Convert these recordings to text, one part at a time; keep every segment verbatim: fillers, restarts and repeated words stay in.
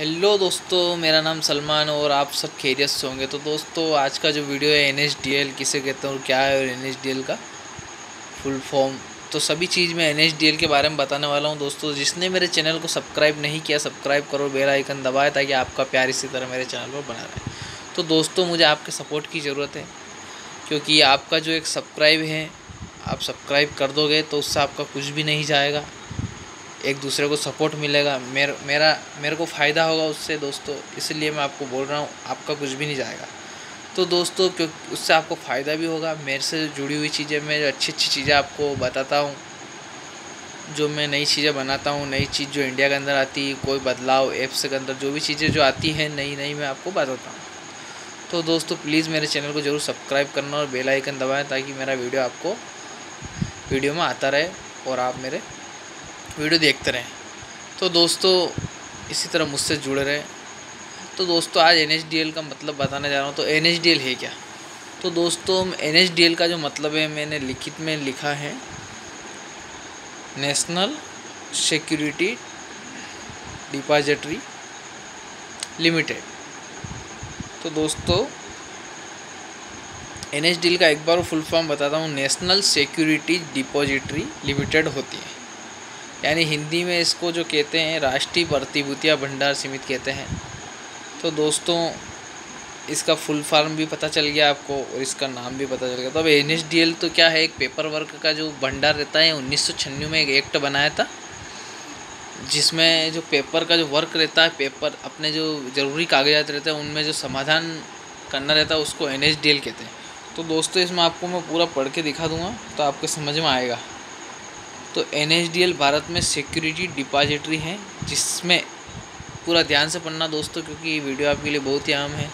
Hello दोस्तों, मेरा नाम सलमान और आप सब खैरियत से होंगे। तो दोस्तों, आज का जो वीडियो है एन एस डी एल किसे कहते हैं और क्या है और एन एस डी एल का फुल फॉर्म, तो सभी चीज़ मैं एन एस डी एल के बारे में बताने वाला हूं। दोस्तों, जिसने मेरे चैनल को सब्सक्राइब नहीं किया, सब्सक्राइब करो, बेल आइकन दबाए ताकि आपका प्यार इसी तरह मेरे चैनल पर बना रहे। तो दोस्तों, मुझे आपके सपोर्ट की ज़रूरत है, क्योंकि आपका जो एक सब्सक्राइब है, आप सब्सक्राइब कर दोगे तो उससे आपका कुछ भी नहीं जाएगा, एक दूसरे को सपोर्ट मिलेगा, मेर, मेरा मेरे को फ़ायदा होगा उससे। दोस्तों, इसलिए मैं आपको बोल रहा हूँ, आपका कुछ भी नहीं जाएगा। तो दोस्तों, क्योंकि उससे आपको फ़ायदा भी होगा। मेरे से जुड़ी हुई चीज़ें, मैं अच्छी अच्छी चीज़ें आपको बताता हूँ, जो मैं नई चीज़ें बनाता हूँ, नई चीज़ जो इंडिया के अंदर आती है, कोई बदलाव ऐप्स के अंदर जो भी चीज़ें जो आती हैं नई नई मैं आपको बताता हूँ। तो दोस्तों, प्लीज़ मेरे चैनल को ज़रूर सब्सक्राइब करना और बेल आइकन दबाएँ ताकि मेरा वीडियो आपको वीडियो में आता रहे और आप मेरे वीडियो देखते रहें। तो दोस्तों, इसी तरह मुझसे जुड़े रहें। तो दोस्तों, आज एन एस डी एल का मतलब बताने जा रहा हूँ। तो एन एस डी एल है क्या? तो दोस्तों, एन एस डी एल का जो मतलब है, मैंने लिखित में लिखा है नेशनल सिक्योरिटी डिपॉजिटरी लिमिटेड। तो दोस्तों, एन एस डी एल का एक बार फुल फॉर्म बताता हूँ। नेशनल सिक्योरिटी डिपॉजिटरी लिमिटेड होती है, यानी हिंदी में इसको जो कहते हैं राष्ट्रीय प्रतिभूतियां भंडार समिति कहते हैं। तो दोस्तों, इसका फुल फॉर्म भी पता चल गया आपको और इसका नाम भी पता चल गया। तो अब एन एस डी एल तो क्या है, एक पेपर वर्क का जो भंडार रहता है। उन्नीस सौ छियानवे में एक एक्ट बनाया था, जिसमें जो पेपर का जो वर्क रहता है, पेपर अपने जो ज़रूरी कागजात रहते हैं उनमें जो समाधान करना रहता है, उसको एन एस डी एल कहते हैं। तो दोस्तों, इसमें आपको मैं पूरा पढ़ के दिखा दूँगा तो आपको समझ में आएगा। तो N S D L Bharat में सिक्योरिटी डिपॉजिटरी है, जिसमें पूरा ध्यान से पढ़ना दोस्तों, क्योंकि ये वीडियो आपके लिए बहुत ही अहम है।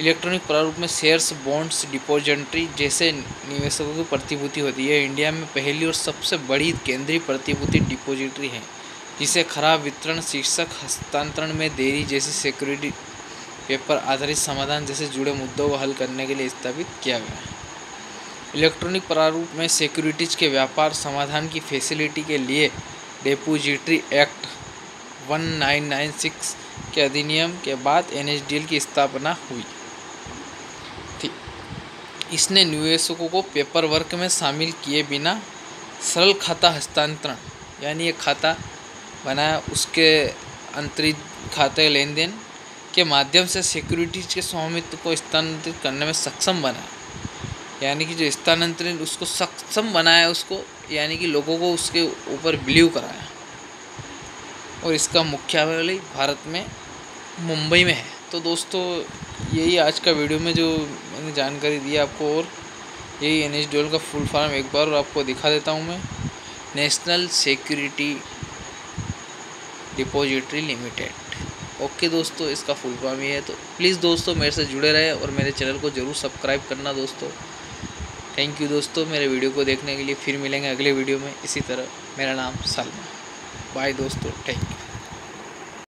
इलेक्ट्रॉनिक प्रारूप में शेयर्स, बॉन्ड्स, डिपॉजिटरी जैसे निवेशकों की प्रतिभूति होती है। इंडिया में पहली और सबसे बड़ी केंद्रीय प्रतिभूति डिपॉजिटरी है, जिसे खराब वितरण, शीर्षक हस्तांतरण में देरी जैसी सिक्योरिटी पेपर आधारित समाधान जैसे जुड़े मुद्दों को हल करने के लिए स्थापित किया गया है। इलेक्ट्रॉनिक प्रारूप में सिक्योरिटीज़ के व्यापार समाधान की फैसिलिटी के लिए डिपॉजिटरी एक्ट उन्नीस सौ छियानवे के अधिनियम के बाद एन एस डी एल की स्थापना हुई थी। इसने निवेशकों को पेपर वर्क में शामिल किए बिना सरल खाता हस्तांतरण, यानी एक खाता बनाया उसके अंतरित खाते लेन देन के माध्यम से सिक्योरिटीज़ के स्वामित्व को स्थानांतरित करने में सक्षम बनाया, यानी कि जो स्थानांतरण उसको सक्षम बनाया उसको, यानी कि लोगों को उसके ऊपर बिलीव कराया। और इसका मुख्यालय भारत में मुंबई में है। तो दोस्तों, यही आज का वीडियो में जो मैंने जानकारी दी आपको, और यही एन एस डी एल का फुल फॉर्म एक बार और आपको दिखा देता हूं मैं। National security depository limited. Okay दोस्तों, इसका फुल फॉर्म ये है। तो प्लीज़ दोस्तों, मेरे से जुड़े रहे और मेरे चैनल को ज़रूर सब्सक्राइब करना दोस्तों। थैंक यू दोस्तों, मेरे वीडियो को देखने के लिए। फिर मिलेंगे अगले वीडियो में इसी तरह। मेरा नाम सलमान। बाय दोस्तों, थैंक यू।